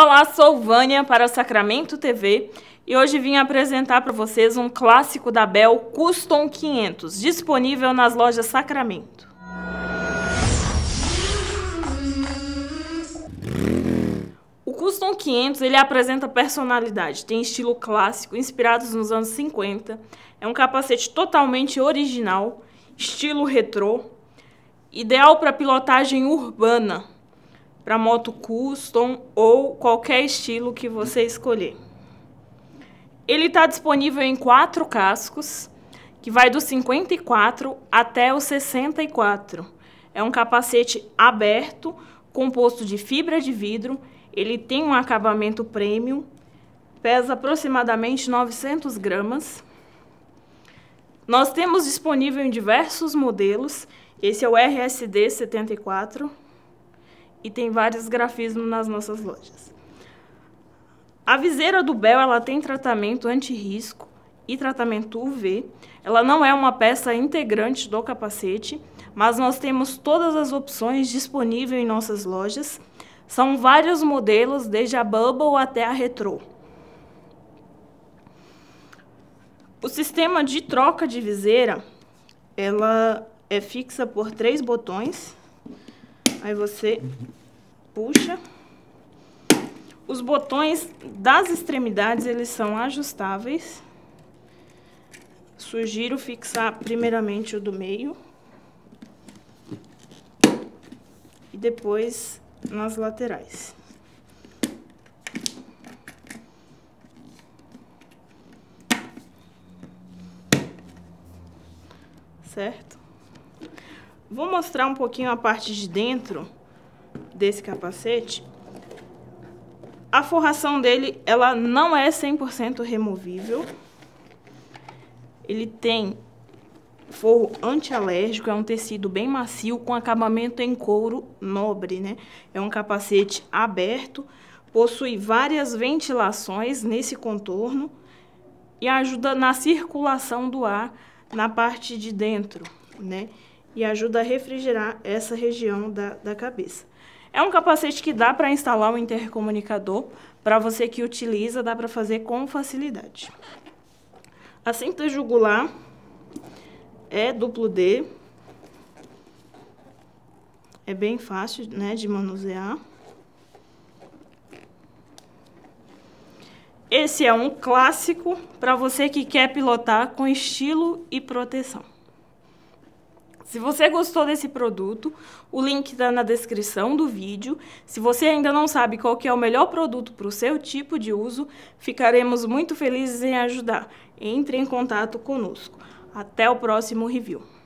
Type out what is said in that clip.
Olá, sou Vânia para o Sacramento TV e hoje vim apresentar para vocês um clássico da Bell Custom 500, disponível nas lojas Sacramento. O Custom 500 ele apresenta personalidade, tem estilo clássico, inspirados nos anos 50, é um capacete totalmente original, estilo retrô, ideal para pilotagem urbana. Para moto custom ou qualquer estilo que você escolher. Ele está disponível em 4 cascos, que vai do 54 até o 64. É um capacete aberto, composto de fibra de vidro, ele tem um acabamento premium, pesa aproximadamente 900 gramas. Nós temos disponível em diversos modelos, esse é o RSD 74. E tem vários grafismos nas nossas lojas. A viseira do Bell ela tem tratamento anti-risco e tratamento UV. Ela não é uma peça integrante do capacete, mas nós temos todas as opções disponíveis em nossas lojas. São vários modelos, desde a Bubble até a Retro. O sistema de troca de viseira ela é fixa por 3 botões. Aí você puxa. Os botões das extremidades, eles são ajustáveis. Sugiro fixar primeiramente o do meio. E depois nas laterais. Certo? Vou mostrar um pouquinho a parte de dentro desse capacete. A forração dele, ela não é 100% removível. Ele tem forro antialérgico, é um tecido bem macio, com acabamento em couro nobre, né? É um capacete aberto, possui várias ventilações nesse contorno e ajuda na circulação do ar na parte de dentro, né? E ajuda a refrigerar essa região da cabeça. É um capacete que dá para instalar um intercomunicador, para você que utiliza, dá para fazer com facilidade. A cinta jugular é duplo D, é bem fácil, né, de manusear. Esse é um clássico para você que quer pilotar com estilo e proteção. Se você gostou desse produto, o link está na descrição do vídeo. Se você ainda não sabe qual que é o melhor produto para o seu tipo de uso, ficaremos muito felizes em ajudar. Entre em contato conosco. Até o próximo review.